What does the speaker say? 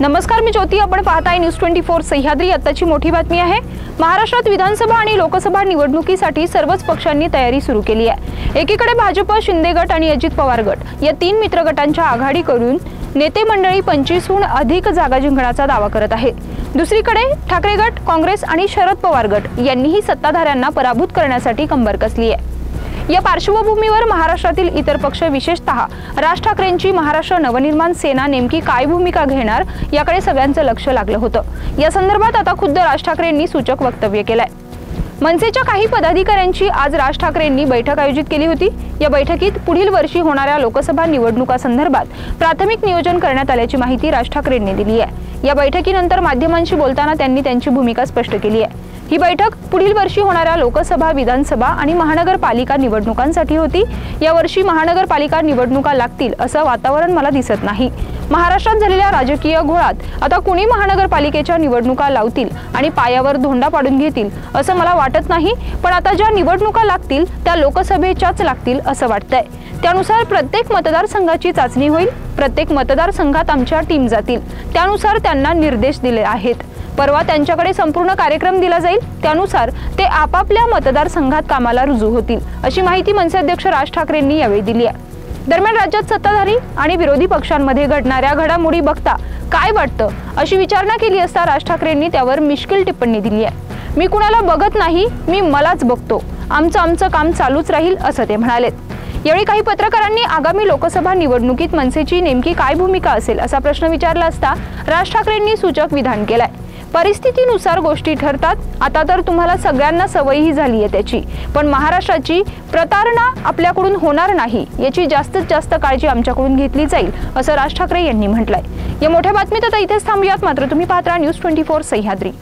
नमस्कार, मी ज्योती. आपण पाहताय न्यूज 24 सह्याद्री. आताची मोठी बातमी आहे. महाराष्ट्रात विधानसभा आणि लोकसभा निवडणुकीसाठी सर्वच पक्षांनी तयारी सुरू केली आहे. एकीकडे भाजप, शिंदे गट आणि अजित पवार गट या तीन मित्र गटांच्या आघाडी करून नेते मंडळी 25हून अधिक जागा जिंकण्याचा दावा करत आहे. दुसरीकडे ठाकरे गट, काँग्रेस आणि शरद पवार गट यांनीही सत्ताधाऱ्यांना पराभूत करण्यासाठी कंबर कसली आहे. या पार्श्वभूमीवर महाराष्ट्रातील इतर पक्ष, विशेषतः राज ठाकरेंची महाराष्ट्र नवनिर्माण सेना नेमकी काय भूमिका घेणार याकडे सगळ्यांचं लक्ष लागलं होतं. या संदर्भात आता खुद्द राज ठाकरेंनी सूचक वक्तव्य केलंय. मनसेच्या काही पदाधिकाऱ्यांची आज राज ठाकरेंनी बैठक आयोजित केली होती. या बैठकीत पुढील वर्षी होणाऱ्या लोकसभा निवडणुकांसंदर्भात प्राथमिक नियोजन करण्यात आल्याची माहिती राज ठाकरेंनी दिली आहे. या बैठकीनंतर माध्यमांशी बोलताना त्यांनी त्यांची भूमिका स्पष्ट केली आहे. ही बैठक पुढील वर्षी होणाऱ्या लोकसभा, विधानसभा आणि महानगरपालिका निवडणुकांसाठी होती. यावर्षी महानगरपालिका निवडणुका लागतील असं वातावरण मला दिसत नाही. महाराष्ट्रात झालेल्या राजकीय घोळात आता कुणी महानगरपालिकेच्या निवडणुका लावतील आणि पायावर धोंडा पाडून घेतील असं मला वाटत नाही. पण आता ज्या निवडणुका लागतील त्या लोकसभेच्याच लागतील असं वाटतंय. त्यानुसार प्रत्येक मतदारसंघाची चाचणी होईल. प्रत्येक मतदारसंघात आमच्या टीम जातील. त्यानुसार त्यांना निर्देश दिले आहेत. परवा त्यांच्याकडे संपूर्ण कार्यक्रम दिला जाईल. त्यानुसार ते आपापल्या मतदारसंघात कामाला रुजू होतील अशी माहिती मनसे अध्यक्ष राज ठाकरेंनी यावेळी दिली आहे. दरम्यान राज्यात सत्ताधारी आणि विरोधी पक्षांमध्ये घडणाऱ्या घडामोडी बघता काय वाटतं अशी विचारणा केली असता राज ठाकरेंनी त्यावर मिश्किल टिप्पणी दिली आहे. मी कुणाला बघत नाही, मी मलाच बघतो. आमचं काम चालूच राहील असं ते म्हणालेत. यावेळी काही पत्रकारांनी आगामी लोकसभा निवडणुकीत मनसेची नेमकी काय भूमिका असेल असा प्रश्न विचारला असता राज ठाकरेंनी सूचक विधान केलंय. परिस्थितीनुसार गोष्टी ठरतात. आता तर तुम्हाला सगळ्यांना सवय ही झाली आहे त्याची. पण महाराष्ट्राची प्रतारणा आपल्याकडून होणार नाही याची जास्तीत जास्त काळजी आमच्याकडून घेतली जाईल असं राज ठाकरे यांनी म्हटलंय. या मोठ्या बातमीत आता इथेच थांबूयात. मात्र तुम्ही पाहत राहा न्यूज 24 सह्याद्री.